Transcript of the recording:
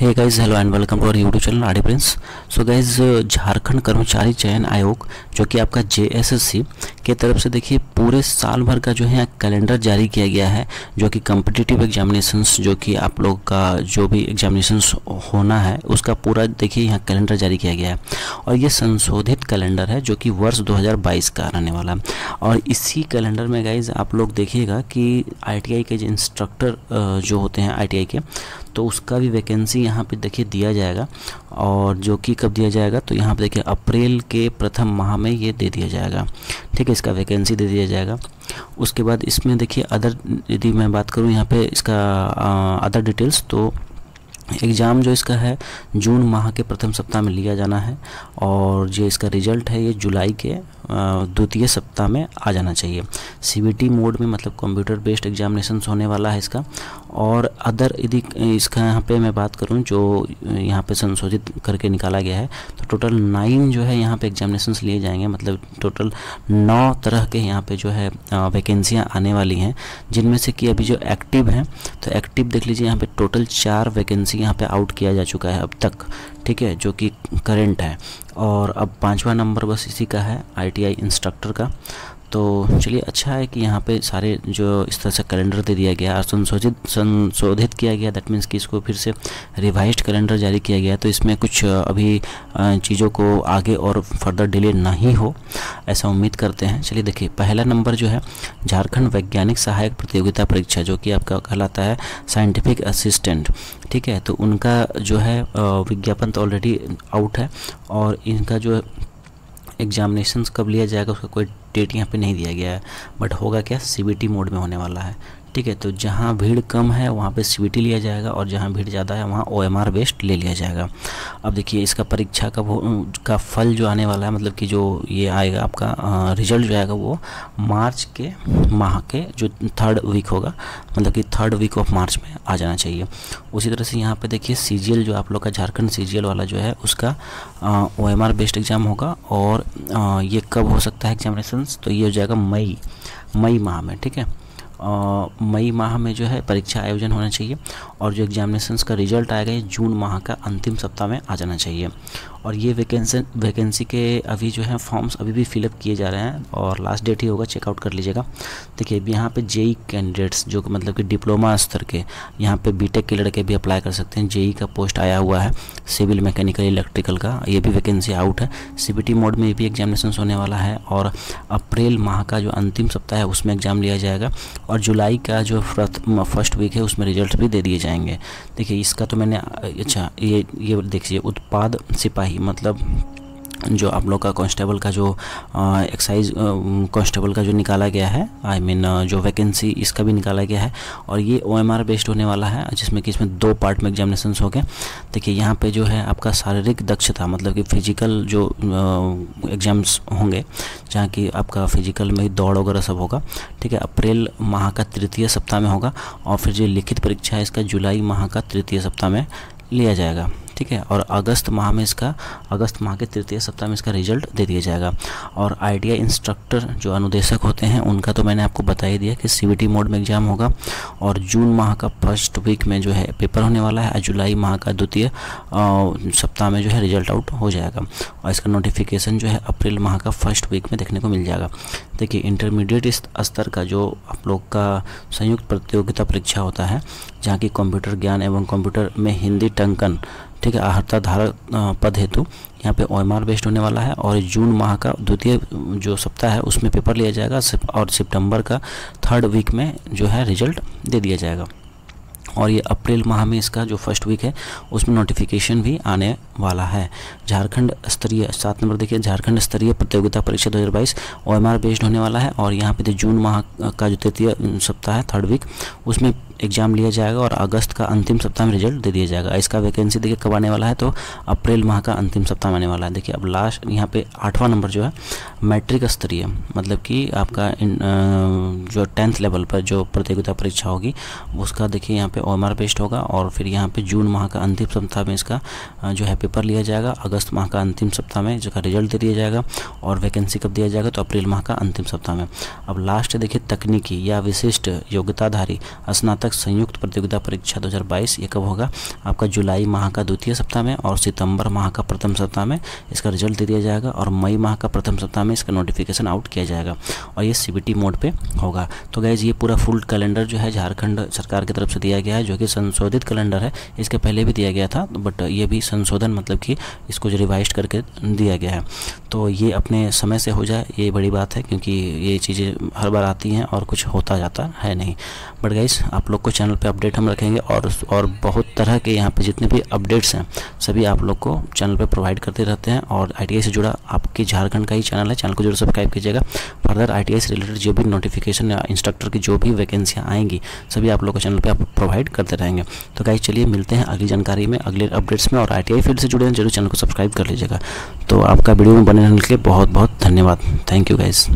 Hey guys hello and welcome to our YouTube channel Aadi Prince. So guys Jharkhand कर्मचारी चयन आयोग जो कि आपका जेएसएससी के तरफ से देखिए पूरे साल भर का जो है कैलेंडर जारी किया गया है, जो कि कॉम्पिटिटिव एग्जामिनेशंस जो कि आप लोग का जो भी एग्जामिनेशंस होना है उसका पूरा देखिए यहाँ कैलेंडर जारी किया गया है। और ये संशोधित कैलेंडर है जो कि वर्ष 2022 का रहने वाला है। और इसी कैलेंडर में गाइज आप लोग देखिएगा कि आई के जो इंस्ट्रक्टर जो होते हैं आई के, तो उसका भी वैकेंसी यहाँ पे देखिए दिया जाएगा। और जो कि कब दिया जाएगा, तो यहाँ पे देखिए अप्रैल के प्रथम माह में ये दे दिया जाएगा, ठीक है, इसका वैकेंसी दे दिया जाएगा। उसके बाद इसमें देखिए अदर, यदि मैं बात करूँ यहाँ पे इसका अदर डिटेल्स, तो एग्ज़ाम जो इसका है जून माह के प्रथम सप्ताह में लिया जाना है और जो इसका रिजल्ट है ये जुलाई के द्वितीय सप्ताह में आ जाना चाहिए। सीबीटी मोड में मतलब कंप्यूटर बेस्ड एग्जामिनेशन होने वाला है इसका। और अदर यदि इसका यहाँ पे मैं बात करूँ जो यहाँ पे संशोधित करके निकाला गया है, तो टोटल 9 जो है यहाँ पे एग्जामिनेशंस लिए जाएंगे, मतलब टोटल 9 तरह के यहाँ पे जो है वैकेंसियाँ आने वाली हैं, जिनमें से कि अभी जो एक्टिव हैं, तो एक्टिव देख लीजिए यहाँ पर टोटल 4 वैकेंसी यहाँ पर आउट किया जा चुका है अब तक, ठीक है, जो कि करेंट है। और अब 5वां नंबर बस इसी का है आईटीआई इंस्ट्रक्टर का। तो चलिए अच्छा है कि यहाँ पे सारे जो इस तरह से कैलेंडर दे दिया गया और संशोधित किया गया, दैट मीन्स कि इसको फिर से रिवाइज्ड कैलेंडर जारी किया गया, तो इसमें कुछ अभी चीज़ों को आगे और फर्दर डिले नहीं हो ऐसा उम्मीद करते हैं। चलिए देखिए पहला नंबर जो है झारखंड वैज्ञानिक सहायक प्रतियोगिता परीक्षा जो कि आपका कहलाता है साइंटिफिक असिस्टेंट, ठीक है, तो उनका जो है विज्ञापन तो ऑलरेडी आउट है और इनका जो एग्जामिनेशंस कब लिया जाएगा उसका कोई डेट यहाँ पे नहीं दिया गया है, बट होगा क्या सीबीटी मोड में होने वाला है, ठीक है। तो जहाँ भीड़ कम है वहाँ पे सीबीटी लिया जाएगा और जहाँ भीड़ ज़्यादा है वहाँ ओएमआर बेस्ड ले लिया जाएगा। अब देखिए इसका परीक्षा का फल जो आने वाला है, मतलब कि जो ये आएगा आपका रिजल्ट जो आएगा वो मार्च के माह के जो 3rd वीक होगा, मतलब कि 3rd वीक ऑफ मार्च में आ जाना चाहिए। उसी तरह से यहाँ पर देखिए सीजीएल जो आप लोग का झारखंड सीजीएल वाला जो है उसका ओएमआर बेस्ड एग्ज़ाम होगा। और ये कब हो सकता है एग्जामिनेशन, तो ये हो जाएगा मई माह में, ठीक है, मई माह में जो है परीक्षा आयोजन होना चाहिए। और जो एग्जामिनेशंस का रिजल्ट आएगा ये जून माह का अंतिम सप्ताह में आ जाना चाहिए। और ये वैकेंसी के अभी जो है फॉर्म्स अभी भी फिलअप किए जा रहे हैं और लास्ट डेट ही होगा, चेकआउट कर लीजिएगा। देखिए यहाँ पे जेई कैंडिडेट्स जो मतलब कि डिप्लोमा स्तर के, यहाँ पे बीटेक के लड़के भी अप्लाई कर सकते हैं। जेई का पोस्ट आया हुआ है सिविल मैकेनिकल इलेक्ट्रिकल का, ये भी वैकेंसी आउट है। सीबीटी मोड में ये भी एग्जामिनेशन होने वाला है और अप्रैल माह का जो अंतिम सप्ताह है उसमें एग्ज़ाम लिया जाएगा और जुलाई का जो फर्स्ट वीक है उसमें रिजल्ट भी दे दिए जाएंगे। देखिए इसका तो मैंने अच्छा ये देखिए उत्पाद सिपाही मतलब जो आप लोग का कांस्टेबल का जो एक्साइज कांस्टेबल का जो निकाला गया है, आई मीन जो वैकेंसी इसका भी निकाला गया है और ये ओएमआर बेस्ड होने वाला है, जिसमें कि इसमें 2 पार्ट में एग्जामिनेशंस हो गए। देखिए यहाँ पे जो है आपका शारीरिक दक्षता मतलब कि फिजिकल जो एग्जाम्स होंगे, जहाँ कि आपका फिजिकल में दौड़ वगैरह सब होगा, ठीक है, अप्रैल माह का 3य सप्ताह में होगा। और फिर जो लिखित परीक्षा है इसका जुलाई माह का 3य सप्ताह में लिया जाएगा, ठीक है। और अगस्त माह के 3य सप्ताह में इसका रिजल्ट दे दिया जाएगा। और आईटीआई इंस्ट्रक्टर जो अनुदेशक होते हैं उनका तो मैंने आपको बता ही दिया कि सीबीटी मोड में एग्ज़ाम होगा और जून माह का फर्स्ट वीक में जो है पेपर होने वाला है और जुलाई माह का 2य सप्ताह में जो है रिजल्ट आउट हो जाएगा। और इसका नोटिफिकेशन जो है अप्रैल माह का फर्स्ट वीक में देखने को मिल जाएगा। देखिए इंटरमीडिएट स्तर का जो आप लोग का संयुक्त प्रतियोगिता परीक्षा होता है, जहाँ की कंप्यूटर ज्ञान एवं कंप्यूटर में हिंदी टंकन, ठीक है, आहर्ता धारक पद हेतु यहाँ पे ओएमआर बेस्ड होने वाला है और जून माह का 2य जो सप्ताह है उसमें पेपर लिया जाएगा और सितंबर का 3rd वीक में जो है रिजल्ट दे दिया जाएगा। और ये अप्रैल माह में इसका जो फर्स्ट वीक है उसमें नोटिफिकेशन भी आने वाला है। झारखंड स्तरीय 7 नंबर देखिए झारखंड स्तरीय प्रतियोगिता परीक्षा 2022 ओएमआर बेस्ड होने वाला है और यहाँ पे जो जून माह का जो 3य सप्ताह है 3rd वीक उसमें एग्ज़ाम लिया जाएगा और अगस्त का अंतिम सप्ताह में रिजल्ट दे दिया जाएगा। इसका वैकेंसी देखिए कब आने वाला है, तो अप्रैल माह का अंतिम सप्ताह में आने वाला है। देखिए अब लास्ट यहाँ पे 8वां नंबर जो है मैट्रिक स्तरीय मतलब कि आपका जो 10th लेवल पर जो प्रतियोगिता परीक्षा होगी उसका देखिए यहाँ पे ओएमआर बेस्ड होगा और फिर यहाँ पे जून माह का अंतिम सप्ताह में इसका जो है पेपर लिया जाएगा। अगस्त माह का अंतिम सप्ताह में इसका रिजल्ट दे दिया जाएगा और वैकेंसी कब दिया जाएगा, तो अप्रैल माह का अंतिम सप्ताह में। अब लास्ट देखिए तकनीकी या विशिष्ट योग्यताधारी स्नातक तक संयुक्त प्रतियोगिता परीक्षा 2022 ये कब होगा, आपका जुलाई माह का द्वितीय सप्ताह में और सितंबर माह का प्रथम सप्ताह में इसका रिजल्ट दे दिया जाएगा और मई माह का प्रथम सप्ताह में इसका नोटिफिकेशन आउट किया जाएगा और ये CBT मोड पे होगा। तो गाइज ये पूरा फुल कैलेंडर जो है झारखंड सरकार की तरफ से दिया गया है, जो कि संशोधित कैलेंडर है। इसके पहले भी दिया गया था बट ये भी संशोधन मतलब कि इसको जो रिवाइज करके दिया गया है। तो ये अपने समय से हो जाए ये बड़ी बात है, क्योंकि ये चीज़ें हर बार आती हैं और कुछ होता जाता है नहीं। बट गाइस आप लोग को चैनल पे अपडेट हम रखेंगे और बहुत तरह के यहाँ पे जितने भी अपडेट्स हैं सभी आप लोग को चैनल पे प्रोवाइड करते रहते हैं। और ITI से जुड़ा आपके झारखंड का ही चैनल है, चैनल को जरूर सब्सक्राइब कीजिएगा। फर्दर ITI से रिलेटेड जो भी नोटिफिकेशन या इंस्ट्रक्टर की जो भी वैकेंसियाँ आएंगी सभी आप लोग को चैनल पर आप प्रोवाइड करते रहेंगे। तो गाइस चलिए मिलते हैं अगली जानकारी में, अगले अपडेट्स में। और ITI फील्ड से जुड़े हैं जरूर चैनल को सब्सक्राइब कर लीजिएगा। तो आपका वीडियो में बने रहने के लिए बहुत बहुत धन्यवाद। Thank you guys.